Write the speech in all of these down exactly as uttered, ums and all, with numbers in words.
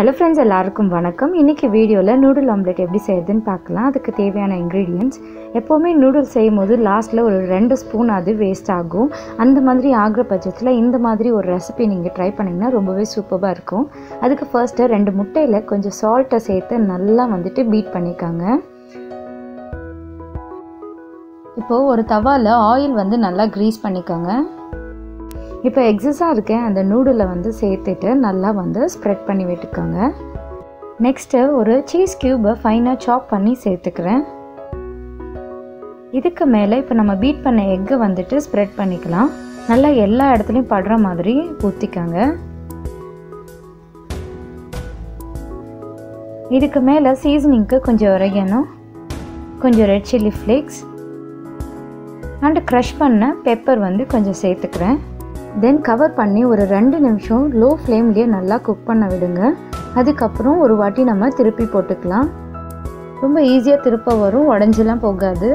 Hello friends एल्लारुक्कुम वणक्कम। इन्नैक्कु वीडियोला नूडल ऑमलेट एप्पडी सेय्यறதுன்னு பார்க்கலாம்। அதுக்கு தேவையான இன்கிரிடியன்ட்ஸ் எப்பவுமே நூடுல் செய்யும்போது லாஸ்ட்ல ஒரு ரெண்டு ஸ்பூன் அது வேஸ்ட் ஆகும்। அந்த மாதிரி ஆகிற பட்சத்துல இந்த மாதிரி ஒரு ரெசிபி நீங்க ட்ரை பண்ணீங்கன்னா ரொம்பவே சூப்பரா இருக்கும்। அதுக்கு ஃபர்ஸ்ட் ரெண்டு முட்டையில கொஞ்சம் salt சேர்த்து நல்லா வந்துட்டு பீட் பண்ணிக்கங்க। இப்போ ஒரு தவால ஆயில் வந்து நல்லா கிரீஸ் பண்ணிக்கங்க। இப்போ எக்ஸஸா இருக்க அந்த நூடுலை வந்து சேர்த்துட்டு நல்லா வந்து ஸ்ப்ரெட் பண்ணி விட்டுக்கோங்க। நெக்ஸ்ட் ஒரு சீஸ் கியூபை ஃபைனா சாப் பண்ணி சேர்த்துக்கிறேன்। இதுக்கு மேலே இப்போ நம்ம பீட் பண்ண எக்கை வந்துட்டு ஸ்ப்ரெட் பண்ணிக்கலாம்। நல்லா எல்லா இடத்துலையும் படுற மாதிரி ஊற்றிக்கோங்க। இதுக்கு மேலே சீசனிங்க்கு கொஞ்சம் ஒரிகனோ, கொஞ்சம் red chilli flakes and crush பண்ண பெப்பர் வந்து கொஞ்சம் சேர்த்துக்கிறேன்। தென் கவர் பண்ணி ஒரு ரெண்டு நிமிஷம் லோ ஃப்ளேம்லேயே நல்லா குக் பண்ண விடுங்க। அதுக்கப்புறம் ஒரு வாட்டி நம்ம திருப்பி போட்டுக்கலாம்। ரொம்ப ஈஸியாக திருப்ப வரும், உடஞ்செல்லாம் போகாது।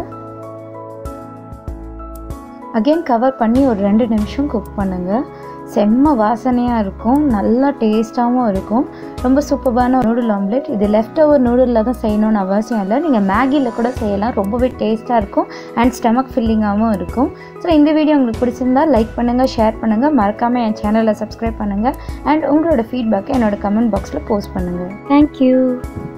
அகெயின் கவர் பண்ணி ஒரு ரெண்டு நிமிஷம் குக் பண்ணுங்கள்। செம்ம வாசனையாக இருக்கும், நல்லா டேஸ்ட்டாகவும் இருக்கும்। ரொம்ப சூப்பரான நூடுல் ஆம்லெட் இது। லெஃப்ட் ஓவர் நூடுலில் தான் செய்யணும்னு அவசியம் இல்லை, நீங்கள் மேகியில் கூட செய்யலாம்। ரொம்பவே டேஸ்ட்டாக இருக்கும் அண்ட் ஸ்டமக் ஃபில்லிங்காகவும் இருக்கும்। ஸோ இந்த வீடியோ உங்களுக்கு பிடிச்சிருந்தால் லைக் பண்ணுங்கள், ஷேர் பண்ணுங்கள், மறக்காமல் என் சேனலை சப்ஸ்கிரைப் பண்ணுங்கள் அண்ட் உங்களோட ஃபீட்பேக்கை என்னோடய கமெண்ட் பாக்ஸில் போஸ்ட் பண்ணுங்கள்। தேங்க்யூ।